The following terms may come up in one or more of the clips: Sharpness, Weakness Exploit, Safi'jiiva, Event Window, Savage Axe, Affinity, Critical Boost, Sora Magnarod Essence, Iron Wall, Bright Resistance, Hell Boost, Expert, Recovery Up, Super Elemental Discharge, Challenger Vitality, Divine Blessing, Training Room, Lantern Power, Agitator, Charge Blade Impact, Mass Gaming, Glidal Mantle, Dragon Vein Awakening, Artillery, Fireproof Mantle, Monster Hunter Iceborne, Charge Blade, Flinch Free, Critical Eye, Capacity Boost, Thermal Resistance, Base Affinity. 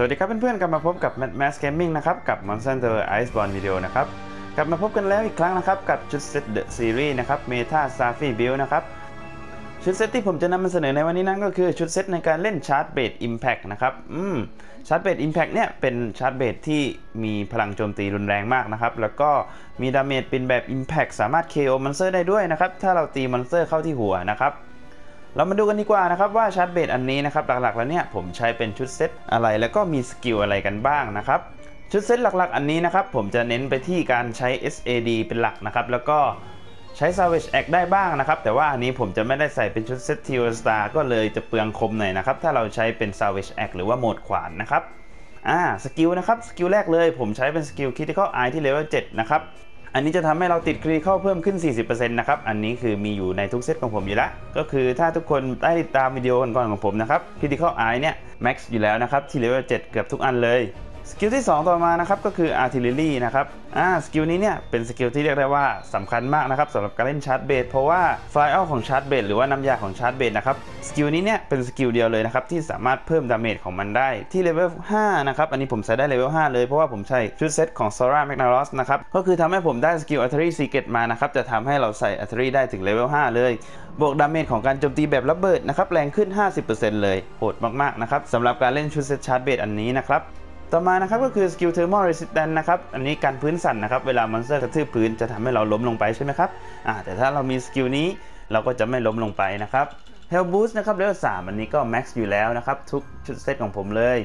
สวัสดีครับเพื่อนๆกลับมาพบกับ Mass Gaming นะครับกับ Monster Hunter Iceborne Video นะครับกลับมาพบกันแล้วอีกครั้งนะครับกับชุดเซต The Series นะครับ Meta Safi Build นะครับชุดเซตที่ผมจะนำมาเสนอในวันนี้นั่นก็คือชุดเซตในการเล่น Charge Blade Impact นะครับCharge Blade Impact เนี่ยเป็น Charge Blade ที่มีพลังโจมตีรุนแรงมากนะครับแล้วก็มีดาเมจเป็นแบบ Impact สามารถ KO Monster ได้ด้วยนะครับถ้าเราตี Monster เข้าที่หัวนะครับเรามาดูกันดีกว่านะครับว่าชาร์จเบดอันนี้นะครับหลักๆแล้วเนี่ยผมใช้เป็นชุดเซตอะไรแล้วก็มีสกิลอะไรกันบ้างนะครับชุดเซตหลักๆอันนี้นะครับผมจะเน้นไปที่การใช้ SAD เป็นหลักนะครับแล้วก็ใช้ Savage Axe ได้บ้างนะครับแต่ว่าอันนี้ผมจะไม่ได้ใส่เป็นชุดเซต Tier Star ก็เลยจะเปลืองคมหน่อยนะครับถ้าเราใช้เป็น Savage Axe หรือว่าโหมดขวานนะครับสกิลนะครับสกิลแรกเลยผมใช้เป็นสกิล Critical Eye ที่ Level 7นะครับอันนี้จะทำให้เราติดครีเข้าเพิ่มขึ้น 40% นะครับอันนี้คือมีอยู่ในทุกเซตของผมอยู่แล้วก็คือถ้าทุกคนได้ติดตามวิดีโอก่อนของผมนะครับ Critical Eye เนี่ย Max อยู่แล้วนะครับที่ Level 7 เกือบทุกอันเลยสกิลที่2ต่อมานะครับก็คือ Artillery นะครับสกิลนี้เนี่ยเป็นสกิลที่เรียกได้ว่าสำคัญมากนะครับสำหรับการเล่นชาร์จเบสเพราะว่า Fly Out ของชาร์จเบสหรือว่าน้ำยาของชาร์จเบสนะครับสกิลนี้เนี่ยเป็นสกิลเดียวเลยนะครับที่สามารถเพิ่มดาเมจของมันได้ที่ Level 5นะครับอันนี้ผมใช้ได้ Level 5เลยเพราะว่าผมใช้ชุดเซตของ Sora Magnaros นะครับก็คือทำให้ผมได้สกิล Artillery Secret มานะครับจะทำให้เราใส่ Artillery ได้ถึง Level 5เลยบวกดาเมจของการโจมตีแบบระเบิดนะครับแรงขึ้น 50% เลยโหดมากๆนะครับสำหรับการเล่นชุดเซตชาร์จเบสอันนี้นะครับต่อมานะครับก็คือสกิล Thermal Resistance นะครับอันนี้การพื้นสั่นนะครับเวลามอนสเตอร์กระทืบพื้นจะทำให้เราล้มลงไปใช่ไหมครับแต่ถ้าเรามีสกิลนี้เราก็จะไม่ล้มลงไปนะครับ Hell Boost นะครับเลเวล 3อันนี้ก็ Max อยู่แล้วนะครับทุกชุดเซตของผมเลย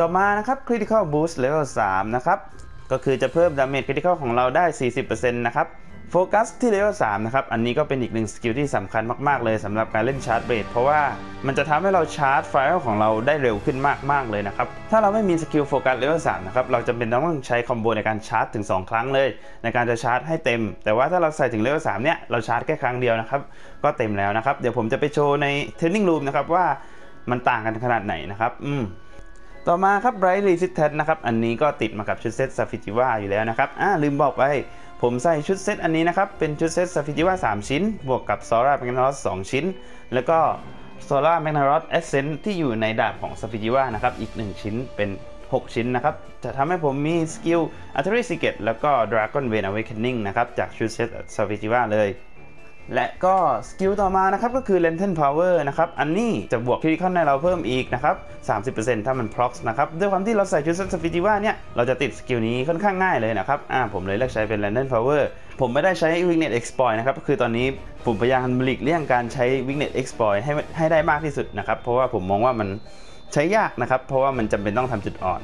ต่อมานะครับ Critical Boost เลเวล 3นะครับก็คือจะเพิ่มดาเมจ Critical ของเราได้ 40% นะครับโฟกัสที่เลเวล 3นะครับอันนี้ก็เป็นอีกหนึ่งสกิลที่สำคัญมากๆเลยสำหรับการเล่นชาร์จเบรดเพราะว่ามันจะทำให้เราชาร์จไฟล์ของเราได้เร็วขึ้นมากๆเลยนะครับถ้าเราไม่มีสกิลโฟกัสเลเวล 3นะครับเราจำเป็นต้องใช้คอมโบในการชาร์จถึง2ครั้งเลยในการจะชาร์จให้เต็มแต่ว่าถ้าเราใส่ถึงเลเวล 3เนี่ยเราชาร์จแค่ครั้งเดียวนะครับก็เต็มแล้วนะครับเดี๋ยวผมจะไปโชว์ใน Training Room นะครับว่ามันต่างกันขนาดไหนนะครับต่อมาครับ Bright Resistance นะครับอันนี้ก็ติดมากับชุดเซต Safijiva อยู่แล้วนะครับลืมบอกไปผมใส่ชุดเซตอันนี้นะครับเป็นชุดเซต Safijiva 3ชิ้นบวกกับ Sora Magnaros 2ชิ้นแล้วก็ Sora Magnaros Ascent ที่อยู่ในดาบของ Safijiva นะครับอีก1ชิ้นเป็น6ชิ้นนะครับจะทำให้ผมมีสกิล Artillery Secret แล้วก็ Dragon Vein Awakening นะครับจากชุดเซต Safijiva เลยและก็สกิลต่อมานะครับก็คือ Lantern Power นะครับอันนี้จะบวก Critical ในเราเพิ่มอีกนะครับ 30% ถ้ามัน Proc นะครับด้วยความที่เราใส่ชุดเซต Safijiva เนี่ยเราจะติดสกิลนี้ค่อนข้างง่ายเลยนะครับผมเลยเลือกใช้เป็น Lantern Power ผมไม่ได้ใช้ Weakness Exploit นะครับก็คือตอนนี้ผมพยายามหลีกเลี่ยงการใช้ Weakness Exploit ให้ได้มากที่สุดนะครับเพราะว่าผมมองว่ามันใช้ยากนะครับเพราะว่ามันจำเป็นต้องทำจุดอ่อน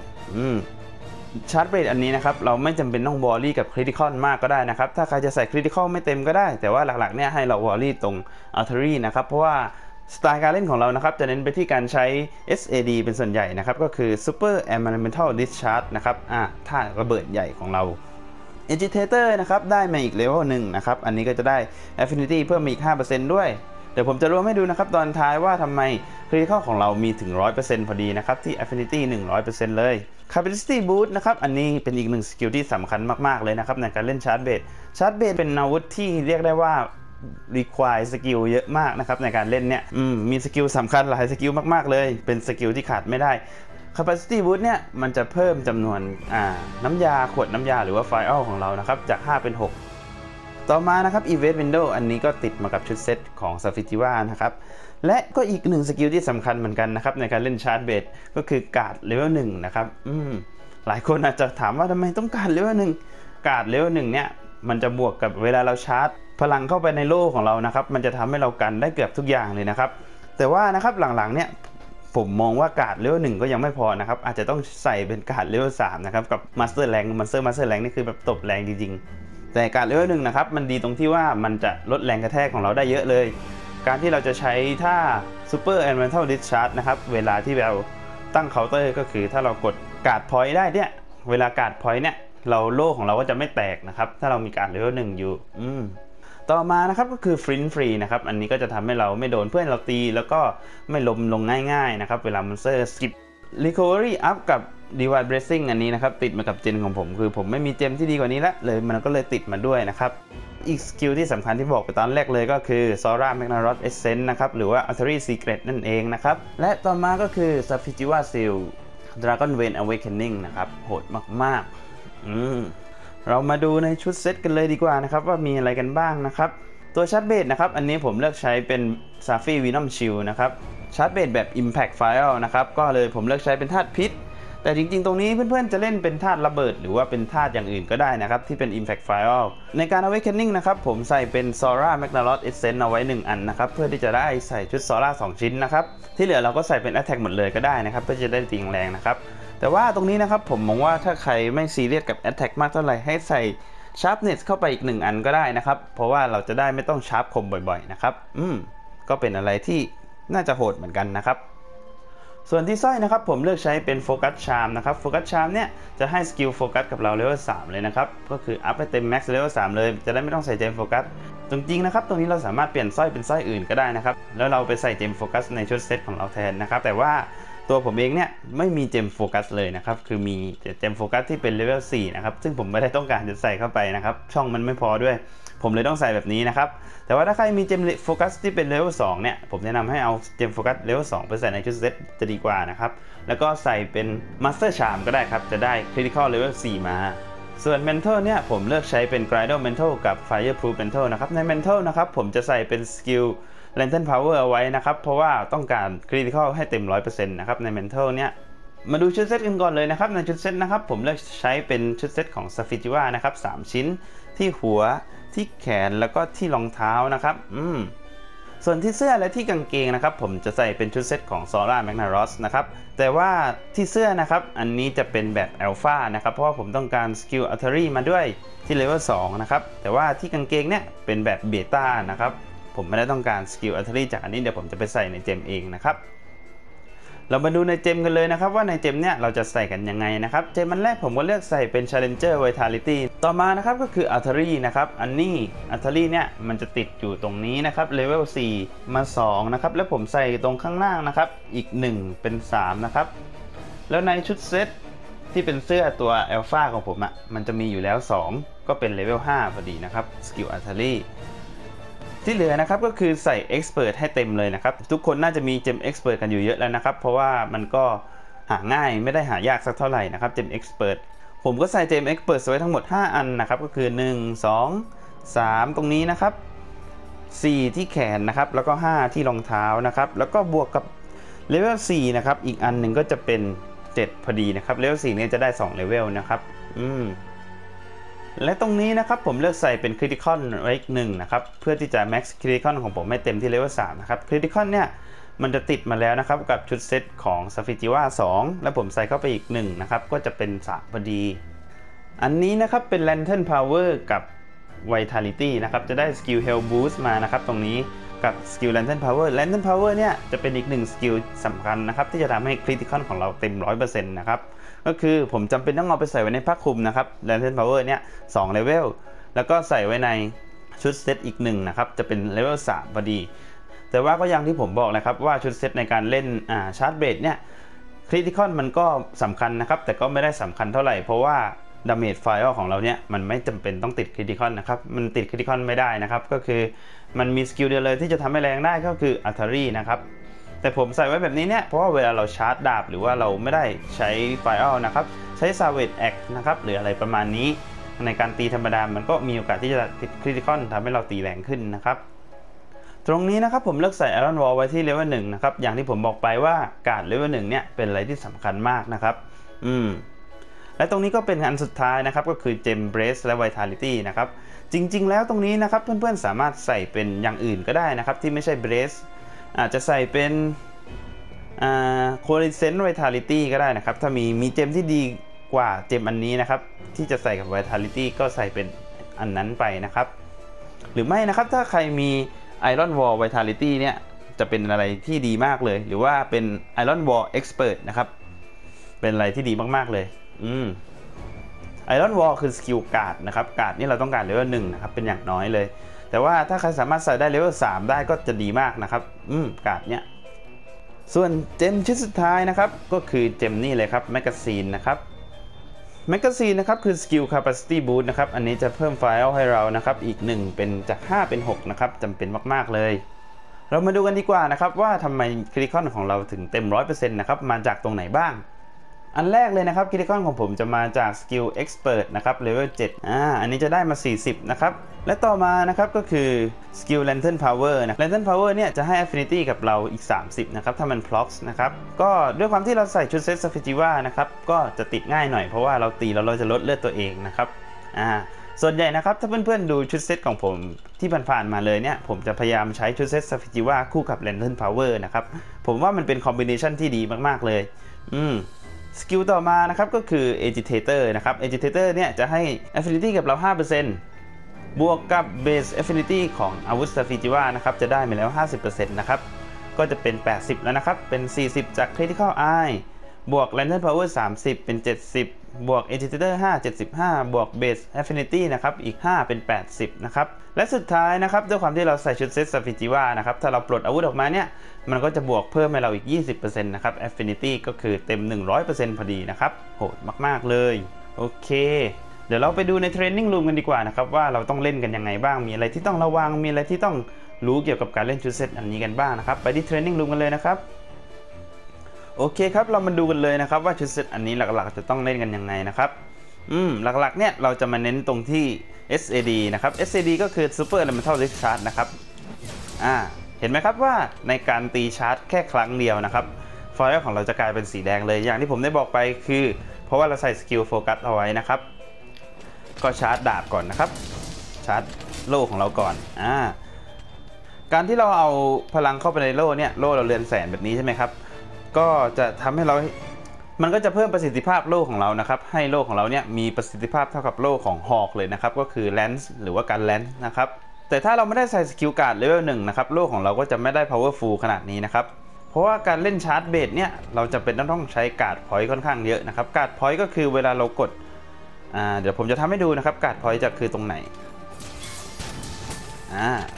ชาร์จเบรดอันนี้นะครับเราไม่จำเป็นต้องวอรี่กับคริติคอลมากก็ได้นะครับถ้าใครจะใส่คริติคอลไม่เต็มก็ได้แต่ว่าหลักๆเนี่ยให้เราวอรี่ตรงอัลเทอรี่นะครับเพราะว่าสไตล์การเล่นของเรานะครับจะเน้นไปที่การใช้ SAD เป็นส่วนใหญ่นะครับก็คือ Super Elemental Discharge นะครับท่าระเบิดใหญ่ของเรา Agitator นะครับได้มาอีกเลเวล 1นะครับอันนี้ก็จะได้ Affinity เพิ่มอีก 5% ด้วยเดี๋ยวผมจะรวมให้ดูนะครับตอนท้ายว่าทำไมคริติคอลของเรามีถึง 100% พอดีนะครับที่ Affinity 100% เลย Capacity Boost นะครับอันนี้เป็นอีกหนึ่งสกิลที่สำคัญมากๆเลยนะครับในการเล่นชาร์จเบสเป็นอาวุธที่เรียกได้ว่า require สกิลเยอะมากนะครับในการเล่นเนี่ยมีสกิลสำคัญหลายสกิลมากๆเลยเป็นสกิลที่ขาดไม่ได้ Capacity Boost เนี่ยมันจะเพิ่มจำนวนน้ำยาขวดน้ำยาหรือว่า Vial ของเรานะครับจาก5เป็น6ต่อมานะครับ Event Window อันนี้ก็ติดมากับชุดเซตของ Safijiva นะครับและก็อีกหนึ่งสกิลที่สำคัญเหมือนกันนะครับในการเล่นชาร์จเบสก็คือการ์ดเลเวล 1นะครับหลายคนอาจจะถามว่าทำไมต้องการเลเวล 1การ์ดเลเวล 1เนี่ยมันจะบวกกับเวลาเราชาร์จพลังเข้าไปในโล่ของเรานะครับมันจะทำให้เรากันได้เกือบทุกอย่างเลยนะครับแต่ว่านะครับหลังๆเนี่ยผมมองว่าการ์ดเลเวล 1ก็ยังไม่พอนะครับอาจจะต้องใส่เป็นการ์ดเลเวล 3นะครับกับ Master Rank Master Rank นี่คือแบบตบแรงจริงๆแต่การเลเวล 1นะครับมันดีตรงที่ว่ามันจะลดแรงกระแทกของเราได้เยอะเลยการที่เราจะใช้ท่า Super Elemental Discharge นะครับเวลาที่เราตั้งเคาน์เตอร์ก็คือถ้าเรากดการ์ดพอยต์ได้เนี่ยเวลาการ์ดพอยต์เนี่ยเราโล่ของเราก็จะไม่แตกนะครับถ้าเรามีการเลเวล 1อยู่ต่อมานะครับก็คือ Flinch Free นะครับอันนี้ก็จะทำให้เราไม่โดนเพื่อนเราตีแล้วก็ไม่ล้มลงง่ายๆนะครับเวลามอนสเตอร์สกิป Recovery Up กับDivine Blessing อันนี้นะครับติดมากับเจนของผมคือผมไม่มีเจมที่ดีกว่านี้ละเลยมันก็เลยติดมาด้วยนะครับอีกสกิลที่สำคัญที่บอกไปตอนแรกเลยก็คือ Sora Magnaros Ascent นะครับหรือว่า Artillery Secret นั่นเองนะครับและต่อมาก็คือ Safijiva Seal Dragon Vein Awakening นะครับโหดมากๆเรามาดูในชุดเซตกันเลยดีกว่านะครับว่ามีอะไรกันบ้างนะครับตัวชาร์จเบสนะครับอันนี้ผมเลือกใช้เป็น Safi Venom Shield นะครับชาร์จเบสแบบ Impact Fire นะครับก็เลยผมเลือกใช้เป็นธาตุพิษแต่จริงๆตรงนี้เพื่อนๆจะเล่นเป็นธาตุระเบิดหรือว่าเป็นธาตุอย่างอื่นก็ได้นะครับที่เป็น Impact Fire ในการ Awakening นะครับผมใส่เป็น Sora Magnarod Essence เอาไว้1อันนะครับเพื่อที่จะได้ใส่ชุด Sora 2ชิ้นนะครับที่เหลือเราก็ใส่เป็น Attack หมดเลยก็ได้นะครับเพื่อจะได้ตีแรงนะครับแต่ว่าตรงนี้นะครับผมมองว่าถ้าใครไม่ซีเรียสกับ Attack มากเท่าไหร่ให้ใส่ Sharpness เข้าไปอีก1อันก็ได้นะครับเพราะว่าเราจะได้ไม่ต้องชาร์ปคมบ่อยๆนะครับก็เป็นอะไรที่น่าจะโหดเหมือนกันนะครับส่วนที่สร้อยนะครับผมเลือกใช้เป็นโฟกัสชามนะครับโฟกัสชามเนี่ยจะให้สกิลโฟกัสกับเราเลเวล3เลยนะครับก็คืออัพไปเต็มแม็กซ์เลเวล3เลยจะได้ไม่ต้องใส่เจมโฟกัสจริงๆนะครับตรงนี้เราสามารถเปลี่ยนสร้อยเป็นสร้อยอื่นก็ได้นะครับแล้วเราไปใส่เจมโฟกัสในชุดเซตของเราแทนนะครับแต่ว่าตัวผมเองเนี่ยไม่มีเจมโฟกัสเลยนะครับคือมีเจมโฟกัสที่เป็นเลเวล4นะครับซึ่งผมไม่ได้ต้องการจะใส่เข้าไปนะครับช่องมันไม่พอด้วยผมเลยต้องใส่แบบนี้นะครับแต่ว่าถ้าใครมีเจมโฟกัสที่เป็นเลเวล2เนี่ยผมแนะนำให้เอาเจมโฟกัสเลเวล2ไปใส่ในชุดเซตจะดีกว่านะครับแล้วก็ใส่เป็นมาสเตอร์ชามก็ได้ครับจะได้คริติคอลเลเวล4มาส่วนเมนทัลเนี่ยผมเลือกใช้เป็น Glidal Mantle กับ Fireproof Mantle นะครับใน Mantle นะครับผมจะใส่เป็นสกิล Lantern Power เอาไว้นะครับเพราะว่าต้องการคริติคอลให้เต็ม 100% นะครับใน Mantle เนี่ยมาดูชุดเซตกันก่อนเลยนะครับในชุดเซตนะครับผมเลือกใช้เป็นชุดเซตของ Safijua นะครับ3ชิ้นที่หัวที่แขนแล้วก็ที่รองเท้านะครับส่วนที่เสื้อและที่กางเกงนะครับผมจะใส่เป็นชุดเซตของ Sora Magnarod นะครับแต่ว่าที่เสื้อนะครับอันนี้จะเป็นแบบ Alpha นะครับเพราะว่าผมต้องการสกิล Artillery มาด้วยที่เลเวล2นะครับแต่ว่าที่กางเกงเนี่ยเป็นแบบ Beta นะครับผมไม่ได้ต้องการสกิล Artillery จากอันนี้เดี๋ยวผมจะไปใส่ในเจมเองนะครับเรามาดูในเจมกันเลยนะครับว่าในเจมเนี่ยเราจะใส่กันยังไงนะครับเจมมันแรกผมก็เลือกใส่เป็น Challenger Vitality ต่อมานะครับก็คือ Artillery นะครับอันนี้ Artillery เนี่ยมันจะติดอยู่ตรงนี้นะครับเลเวล4มา2นะครับแล้วผมใส่ตรงข้างล่างนะครับอีก1เป็น3นะครับแล้วในชุดเซตที่เป็นเสื้อตัว Alpha ของผมอะมันจะมีอยู่แล้ว2ก็เป็นเลเวล5พอดีนะครับสกิล Artilleryที่เหลือนะครับก็คือใส่ Expert ให้เต็มเลยนะครับทุกคนน่าจะมีเจม Expert กันอยู่เยอะแล้วนะครับเพราะว่ามันก็หาง่ายไม่ได้หายากสักเท่าไหร่นะครับเจม Expert ผมก็ใส่เจม Expert ไว้ทั้งหมด5อันนะครับก็คือ1 2 3ตรงนี้นะครับ4ที่แขนนะครับแล้วก็5ที่รองเท้านะครับแล้วก็บวกกับเลเวล4นะครับอีกอันหนึ่งก็จะเป็น7พอดีนะครับเลเวล4เนี่ยจะได้2เลเวลนะครับและตรงนี้นะครับผมเลือกใส่เป็นคริติคอนไว้1นะครับเพื่อที่จะแม็กซ์คริติคอนของผมให้เต็มที่เลเวล3นะครับคริติคอนเนี่ยมันจะติดมาแล้วนะครับกับชุดเซตของ Safijua 2แล้วผมใส่เข้าไปอีก1นะครับก็จะเป็น3พอดีอันนี้นะครับเป็น Lantern Power กับ Vitality นะครับจะได้สกิล Hell Boost มานะครับตรงนี้กับสกิล Lantern Power Lantern Power เนี่ยจะเป็นอีก1สกิลสำคัญนะครับที่จะทำให้คริติคอนของเราเต็ม 100% นะครับก็คือผมจำเป็นต้องเอาไปใส่ไว้ในผ้าคลุมนะครับ Lantern Power เนี่ย2เลเวลแล้วก็ใส่ไว้ในชุดเซตอีก1นะครับจะเป็นเลเวล3พอดีแต่ว่าก็อย่างที่ผมบอกนะครับว่าชุดเซตในการเล่นชาร์จเบสเนี่ยคริติคอนมันก็สำคัญนะครับแต่ก็ไม่ได้สำคัญเท่าไหร่เพราะว่าดาเมจไฟล์ของเราเนี่ยมันไม่จำเป็นต้องติดคริติคอนนะครับมันติดคริติคอนไม่ได้นะครับก็คือมันมีสกิลเดียวเลยที่จะทำให้แรงได้ก็คืออัลเทอรี่นะครับแต่ผมใส่ไว้แบบนี้เนี่ยเพราะว่าเวลาเราชาร์จดาบหรือว่าเราไม่ได้ใช้ไฟล์นะครับใช้ซาเวจแอคนะครับหรืออะไรประมาณนี้ในการตีธรรมดามันก็มีโอกาสที่จะติดคริติคอนทำให้เราตีแรงขึ้นนะครับตรงนี้นะครับผมเลือกใส่ไอรอนวอลไว้ที่เลเวล1นะครับอย่างที่ผมบอกไปว่าการ์ดเลเวล1เนี่ยเป็นอะไรที่สำคัญมากนะครับและตรงนี้ก็เป็นอันสุดท้ายนะครับก็คือเจมเบรสและ Vitality นะครับจริงๆแล้วตรงนี้นะครับเพื่อนๆสามารถใส่เป็นอย่างอื่นก็ได้นะครับที่ไม่ใช่เบรสอาจจะใส่เป็นโคลิเซนต์ Vitality ก็ได้นะครับถ้ามีเจมที่ดีกว่าเจมอันนี้นะครับที่จะใส่กับ Vitality ก็ใส่เป็นอันนั้นไปนะครับหรือไม่นะครับถ้าใครมี Iron Wall Vitality เนี่ยจะเป็นอะไรที่ดีมากเลยหรือว่าเป็น Iron Wall Expert นะครับเป็นอะไรที่ดีมากๆเลยไอรอนวอลคือสกิลการ์ดนะครับการ์ดนี่เราต้องการเลเวล1นะครับเป็นอย่างน้อยเลยแต่ว่าถ้าใครสามารถใส่ได้เลเวล3ได้ก็จะดีมากนะครับการ์ดเนี้ยส่วนเจมชิ้นสุดท้ายนะครับก็คือเจมนี่เลยครับแมกกาซีนนะครับแมกกาซีนนะครับคือสกิล Capacity Boost นะครับอันนี้จะเพิ่มไฟล์ให้เรานะครับอีก1เป็นจาก5เป็น6นะครับจำเป็นมากๆเลยเรามาดูกันดีกว่านะครับว่าทำไมคริติคอนของเราถึงเต็ม 100% นะครับมาจากตรงไหนบ้าง อันแรกเลยนะครับคริติคอนของผมจะมาจากสกิลเอ็กซ์เพรสนะครับเลเวล7อันนี้จะได้มา40นะครับและต่อมานะครับก็คือสกิล Lantern Power นะ Lantern Power เนี่ยจะให้ Affinity กับเราอีก30นะครับถ้ามัน Procs นะครับก็ด้วยความที่เราใส่ชุดเซต Safitiva นะครับก็จะติดง่ายหน่อยเพราะว่าเราตีแล้วเราจะลดเลือดตัวเองนะครับส่วนใหญ่นะครับถ้าเพื่อนๆดูชุดเซตของผมที่ผ่านๆมาเลยเนี่ยผมจะพยายามใช้ชุดเซต Safitiva คู่กับ Lantern Power นะครับผมว่ามันเป็นคอมบิเนชันที่ดีมากๆเลยสกิลต่อมานะครับก็คือ Agitator นะครับ Agitator เนี่ยจะให้ Affinity กับเรา 5% บวกกับ Base Affinity ของอาวุธ Safitiva นะครับจะได้มาแล้ว 50% นะครับก็จะเป็น 80แล้วนะครับเป็น40จาก Critical Eye บวก Lantern Power 30เป็น70บวก Agitator 5 75บวก Base Affinity นะครับอีก5เป็น80นะครับและสุดท้ายนะครับด้วยความที่เราใส่ชุดเซต Safitiva นะครับถ้าเราปลดอาวุธออกมาเนี่ยมันก็จะบวกเพิ่มให้เราอีก 20% นะครับ Affinity ก็คือเต็ม 100% พอดีนะครับโหดมากๆเลยโอเคเดี๋ยวเราไปดูใน Training Room กันดีกว่านะครับว่าเราต้องเล่นกันยังไงบ้างมีอะไรที่ต้องระวังมีอะไรที่ต้องรู้เกี่ยวกับการเล่นชุดเซตอันนี้กันบ้างนะครับไปที่ Training Room กันเลยนะครับโอเคครับเรามาดูกันเลยนะครับว่าชุดเซตอันนี้หลักๆจะต้องเล่นกันยังไงนะครับหลักๆเนี่ยเราจะมาเน้นตรงที่ SAD นะครับ SAD ก็คือ Super Elemental Discharge นะครับเห็นไหมครับว่าในการตีชาร์จแค่ครั้งเดียวนะครับฟอยล์ของเราจะกลายเป็นสีแดงเลยอย่างที่ผมได้บอกไปคือเพราะว่าเราใส่สกิลโฟกัสเอาไว้นะครับก็ชาร์จดาบก่อนนะครับชาร์จโล่ของเราก่อนการที่เราเอาพลังเข้าไปในโล่เนี่ยโล่เราเรือนแสนแบบนี้ใช่ไหมครับก็จะทำให้เรามันก็จะเพิ่มประสิทธิภาพโล่ของเรานะครับให้โล่ของเราเนี่ยมีประสิทธิภาพเท่ากับโล่ของฮอกเลยนะครับก็คือแลนซ์หรือว่าการแลนซ์นะครับแต่ถ้าเราไม่ได้ใส่สกิลการ์ดเลเวล1นะครับโล่ของเราก็จะไม่ได้ powerful ขนาดนี้นะครับเพราะว่าการเล่นชาร์จเบสเนี่ยเราจะเป็นต้องใช้การ์ดพอยต์ค่อนข้างเยอะนะครับการ์ดพอยต์ก็คือเวลาเรากดเดี๋ยวผมจะทำให้ดูนะครับการ์ดพอยต์จะคือตรงไหน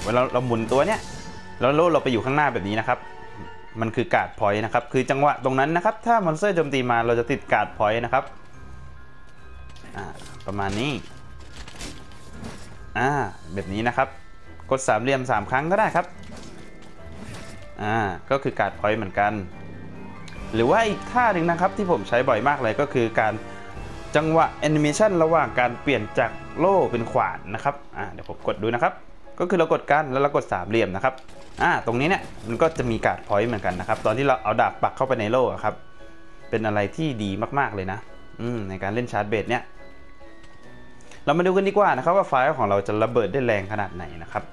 เวลาเราหมุนตัวเนี่ยแล้วโล่เราไปอยู่ข้างหน้าแบบนี้นะครับมันคือการ์ดพอยต์นะครับคือจังหวะตรงนั้นนะครับถ้ามอนสเตอร์โจมตีมาเราจะติดการ์ดพอยต์นะครับประมาณนี้แบบนี้นะครับกดสามเหลี่ยม3ครั้งก็ได้ครับก็คือการ์ดพอยต์เหมือนกันหรือว่าอีกท่าหนึ่งนะครับที่ผมใช้บ่อยมากเลยก็คือการจังหวะแอนิเมชันระหว่างการเปลี่ยนจากโล่เป็นขวานนะครับเดี๋ยวผมกดดูนะครับก็คือเรากดกันแล้วเรากดสามเหลี่ยมนะครับตรงนี้เนี่ยมันก็จะมีการ์ดพอยต์เหมือนกันนะครับตอนที่เราเอาดาบปักเข้าไปในโล่ครับเป็นอะไรที่ดีมากๆเลยนะในการเล่นชาร์จเบสเนี่ยเรามาดูกันดีกว่านะครับว่าไฟล์ของเราจะระเบิดได้แรงขนาดไหนนะครับ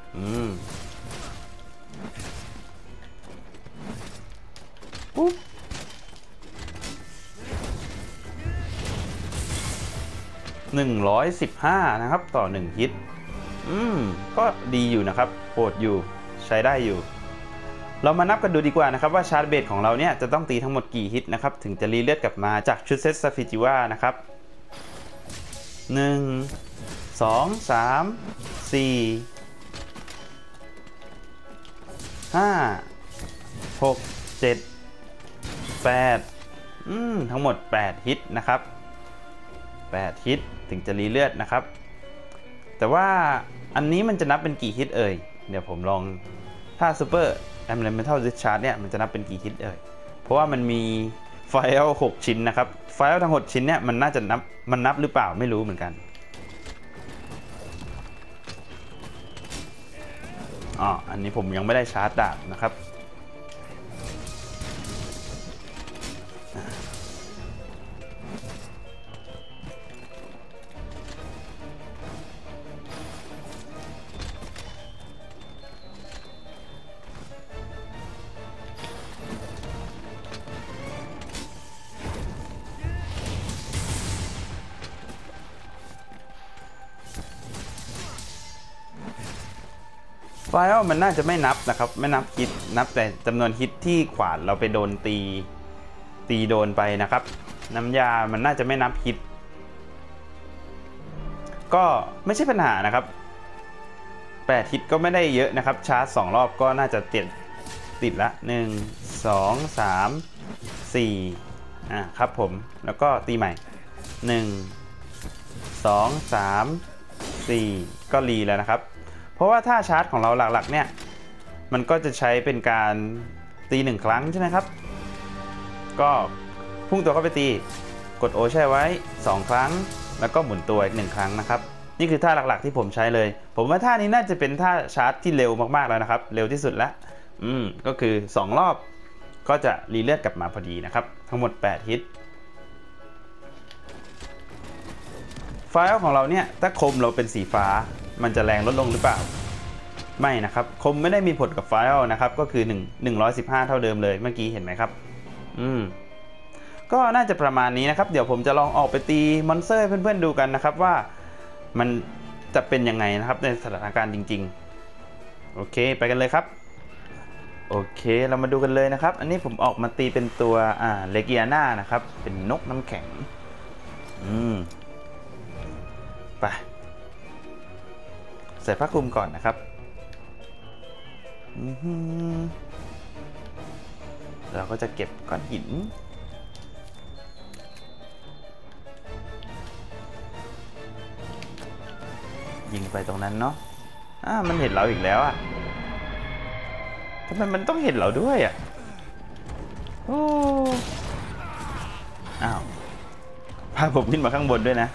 115นะครับต่อ1ฮิตก็ดีอยู่นะครับโหดอยู่ใช้ได้อยู่เรามานับกันดูดีกว่านะครับว่าชาร์จเบสของเราเนี่ยจะต้องตีทั้งหมดกี่ฮิตนะครับถึงจะรีเลือดกลับมาจากชุดเซต Safitiva นะครับ1 2 3 4 5 6 7 8ทั้งหมด8ฮิตนะครับ8ฮิตถึงจะรีเลือดนะครับแต่ว่าอันนี้มันจะนับเป็นกี่ฮิตเอ่ยเดี๋ยวผมลองถ้า Super Elemental Discharge เนี่ยมันจะนับเป็นกี่ฮิตเอ่ยเพราะว่ามันมีไฟล์6ชิ้นนะครับไฟล์ทั้ง6ชิ้นเนี่ยมันน่าจะนับหรือเปล่าไม่รู้เหมือนกันอันนี้ผมยังไม่ได้ชาร์จดาบนะครับไฟล์มันน่าจะไม่นับนะครับไม่นับฮิตนับแต่จำนวนฮิตที่ขวานเราไปโดนตีโดนไปนะครับน้ำยามันน่าจะไม่นับฮิตก็ไม่ใช่ปัญหานะครับ8ฮิตก็ไม่ได้เยอะนะครับชาร์จ2รอบก็น่าจะติดละ1 2 3 4ครับผมแล้วก็ตีใหม่1 2 3 4ก็รีแล้วนะครับเพราะว่าถ้าชาร์จของเราหลักๆเนี่ยมันก็จะใช้เป็นการตี1ครั้งใช่ไหมครับก็พุ่งตัวเข้าไปตี กดโอแช่ไว้2ครั้งแล้วก็หมุนตัวอีก1ครั้งนะครับนี่คือท่าหลักๆที่ผมใช้เลยผมว่าท่านี้น่าจะเป็นท่าชาร์จที่เร็วมากๆแล้วนะครับเร็วที่สุดแล้วก็คือ2รอบก็จะรีเลือดกลับมาพอดีนะครับทั้งหมด8ฮิตไฟล์ของเราเนี่ยถ้าคมเราเป็นสีฟ้ามันจะแรงลดลงหรือเปล่าไม่นะครับคมไม่ได้มีผลกับไฟล์นะครับก็คือ115เท่าเดิมเลยเมื่อกี้เห็นไหมครับก็น่าจะประมาณนี้นะครับเดี๋ยวผมจะลองออกไปตีมอนสเตอร์เพื่อนๆดูกันนะครับว่ามันจะเป็นยังไงนะครับในสถานการณ์จริงๆโอเคไปกันเลยครับโอเคเรามาดูกันเลยนะครับอันนี้ผมออกมาตีเป็นตัวเลเกียน่านะครับเป็นนกน้ำแข็งไปใส่ผ้าคลุมก่อนนะครับเราก็จะเก็บก้อนหินยิงไปตรงนั้นเนาะมันเห็นเราอีกแล้วอ่ะทำไมมันต้องเห็นเราด้วยอ่ะโอ้อ้าวพาผมขึ้นมาข้างบนด้วยนะ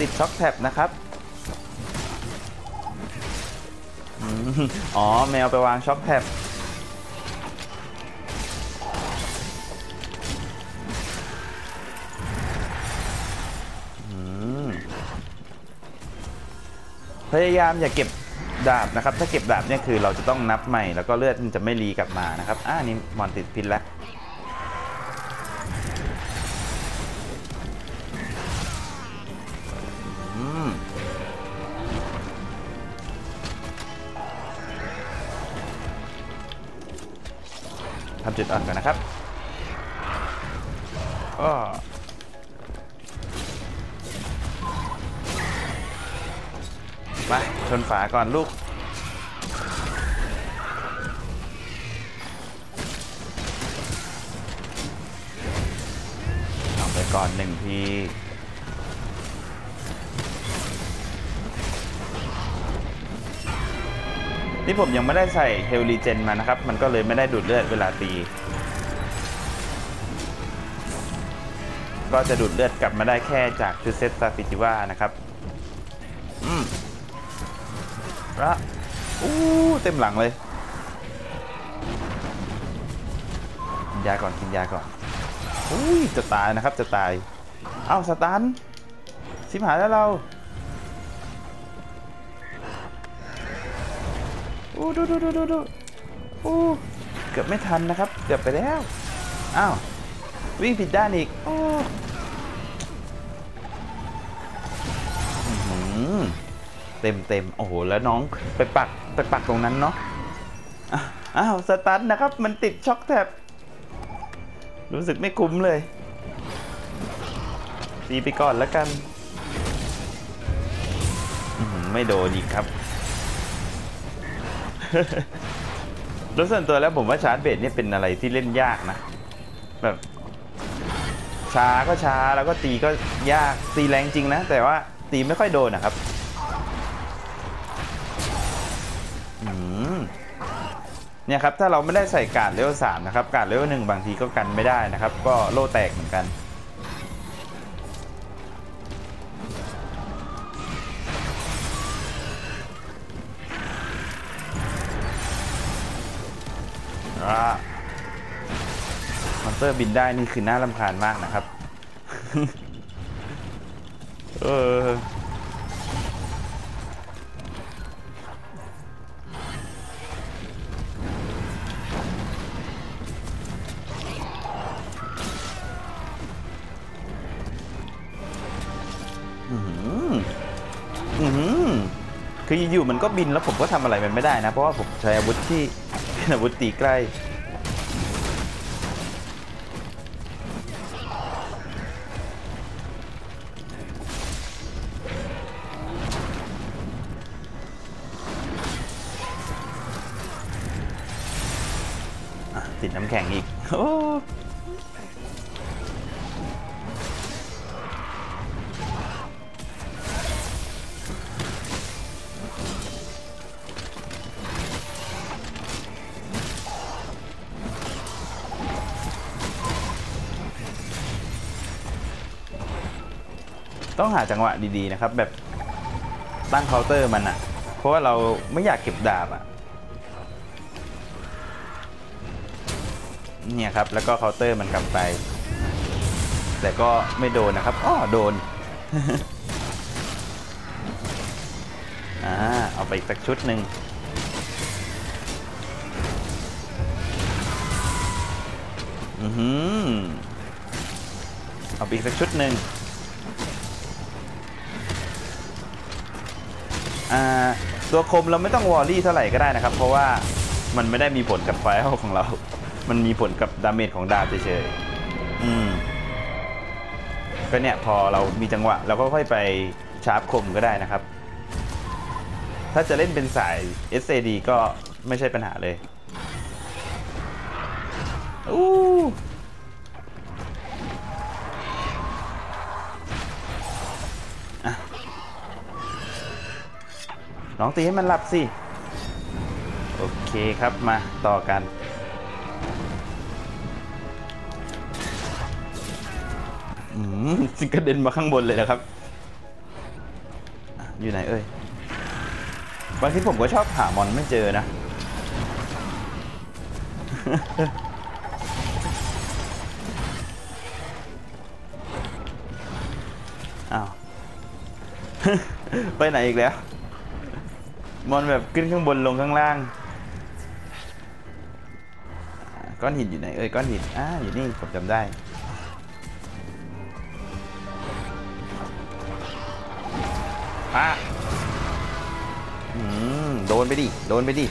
ติดช็อคแท็บนะครับอ๋อแมวไปวางช็อคแท็บพยายามอย่าเก็บดาบนะครับถ้าเก็บดาบเนี่ยคือเราจะต้องนับใหม่แล้วก็เลือดมันจะไม่รีกลับมานะครับนี่มอนติดพิษแล้วทำจุดอ่อนก่อนนะครับมาชนฝาก่อนลูกเอาไปก่อนหนึ่งทีนี่ผมยังไม่ได้ใส่เฮลรีเจนมานะครับมันก็เลยไม่ได้ดูดเลือดเวลาตีก็จะดูดเลือดกลับมาได้แค่จากชุดเซตซาฟิจิวานะครับละเต็มหลังเลยกินยาก่อนกินยาก่อนจะตายนะครับจะตายเอาสตาร์ทชิบหายแล้วเราดูเกือบไม่ทันนะครับเกือบไปแล้วอ้าววิ่งผิดด้านอีกเต็มโอ้โหแล้วน้องไปปักตรงนั้นเนาะอ้าวสตาร์ทนะครับมันติดช็อคแท็บรู้สึกไม่คุ้มเลยตีไปก่อนแล้วกันไม่โดนอีกครับ แล้วส่วนตัวแล้วผมว่าชาร์จเบสเนี่ยเป็นอะไรที่เล่นยากนะแบบช้าก็ช้าแล้วก็ตีก็ยากตีแรงจริงนะแต่ว่าตีไม่ค่อยโดนนะครับเนี่ยครับถ้าเราไม่ได้ใส่การ์ดเลเวล3นะครับการ์ดเลเวล1บางทีก็กันไม่ได้นะครับก็โล่แตกเหมือนกันมอนสเตอร์บินได้นี่คือน่ารำคาญมากนะครับคืออยู่มันก็บินแล้วผมก็ทำอะไรมันไม่ได้นะเพราะว่าผมใช้อาวุธที่เป็นอาวุธตีใกล้ติดน้ำแข็งอีก ต้องหาจังหวะดีๆนะครับแบบตั้งเคาน์เตอร์มันอ่ะเพราะว่าเราไม่อยากเก็บดาบอ่ะเนี่ยครับแล้วก็เคาน์เตอร์มันกลับไปแต่ก็ไม่โดนนะครับอ้อโดน เอาไปอีกสักชุดหนึ่งเอาไปอีกสักชุดหนึ่งตัวคมเราไม่ต้องวอรี่เท่าไหร่ก็ได้นะครับเพราะว่ามันไม่ได้มีผลกับไฟล์ของเรามันมีผลกับดาเมจของดาบเฉยๆก็เนี่ยพอเรามีจังหวะเราก็ค่อยไปชาร์ปคมก็ได้นะครับถ้าจะเล่นเป็นสาย SAD ก็ไม่ใช่ปัญหาเลยลองตีให้มันหลับสิโอเคครับมาต่อกันกระเด็นมาข้างบนเลยนะครับอยู่ไหนเอ่ยบางทีผมก็ชอบหามอนไม่เจอนะ อ้าว ไปไหนอีกแล้วมอนแบบขึ้นข้างบนลงข้างล่างก้อนหินอยู่ไหนเอ่ยก้อนหินอยู่นี่ผมจำได้โดนไปดิโดนไปดิ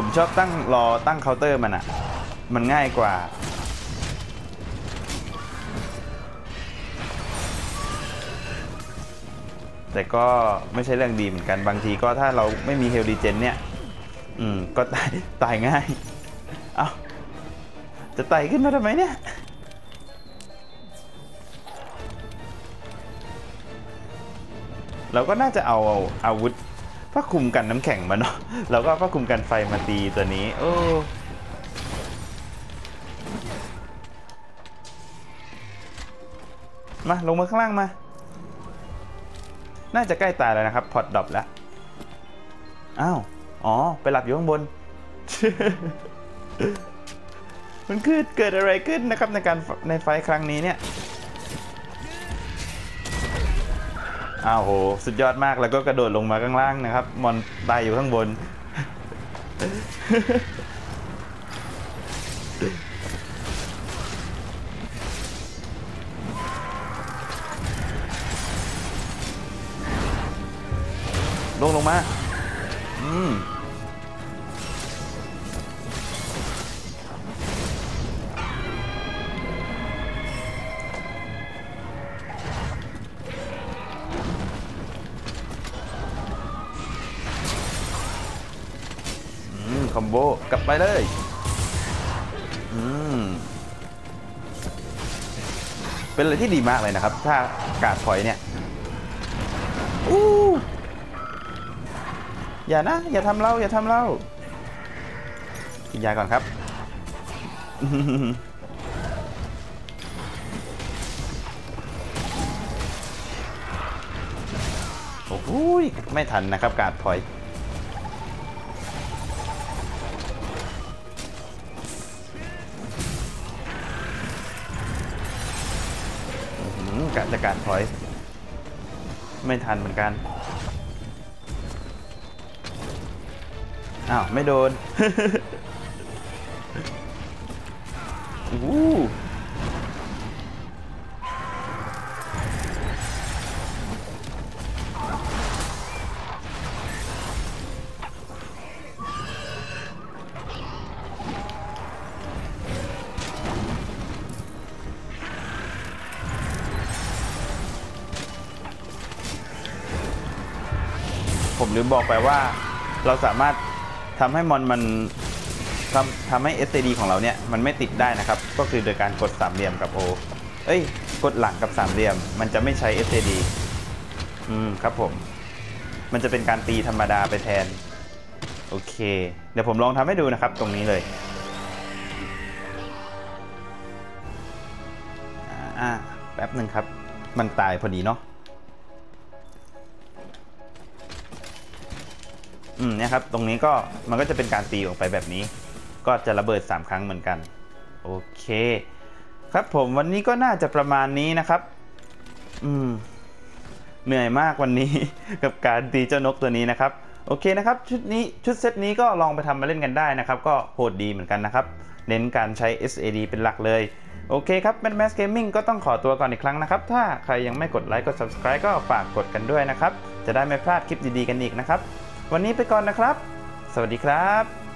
ผมชอบตั้งรอตั้งเคาน์เตอร์มันอ่ะมันง่ายกว่าแต่ก็ไม่ใช่เรื่องดีเหมือนกันบางทีก็ถ้าเราไม่มีเฮลดีเจนเนี่ยก็ตายง่ายเอาจะไต่ขึ้นมาทำไมเนี่ยเราก็น่าจะเอาอาวุธผ้าคลุมกันน้ำแข็งมาเนาะแล้วก็ผ้าคลุมกันไฟมาตีตัวนี้โอ้มาลงมาข้างล่างมาน่าจะใกล้ตายแล้วนะครับพอดดรอปแล้วอ้าวอ๋อไปหลับอยู่ข้างบน มันเกิดอะไรขึ้นนะครับในการในไฟครั้งนี้เนี่ยอ้าวโหสุดยอดมากแล้วก็กระโดดลงมาข้างล่างนะครับมอนตายอยู่ข้างบน ลงมาคอมโบกลับไปเลยเป็นอะไรที่ดีมากเลยนะครับถ้าการถอยเนี่ยอย่านะอย่าทำเราอย่าทำเรากินยาก่อนครับ โอ้โหไม่ทันนะครับการถอยจะการถอยไม่ทันเหมือนกันอ้าวไม่โดน ผมลืมบอกไปว่าเราสามารถทำให้มอนมันทำให้ STD ของเราเนี่ยมันไม่ติดได้นะครับก็คือโดยการกดสามเหลี่ยมกับกดหลังกับสามเหลี่ยมมันจะไม่ใช้ STD ครับผมมันจะเป็นการตีธรรมดาไปแทนโอเคเดี๋ยวผมลองทำให้ดูนะครับตรงนี้เลยแป๊บหนึ่งครับมันตายพอดีเนาะเนี่ยครับตรงนี้ก็มันก็จะเป็นการตีออกไปแบบนี้ก็จะระเบิด3ครั้งเหมือนกันโอเคครับผมวันนี้ก็น่าจะประมาณนี้นะครับเหนื่อยมากวันนี้ กับการตีเจ้านกตัวนี้นะครับโอเคนะครับชุดเซตนี้ก็ลองไปทำมาเล่นกันได้นะครับก็โหดดีเหมือนกันนะครับเน้นการใช้ SAD เป็นหลักเลยโอเคครับMadmass Gamingก็ต้องขอตัวก่อนอีกครั้งนะครับถ้าใครยังไม่กดไลค์กด Subscribe ก็ฝากกดกันด้วยนะครับจะได้ไม่พลาดคลิปดีๆกันอีกนะครับวันนี้ไปก่อนนะครับสวัสดีครับ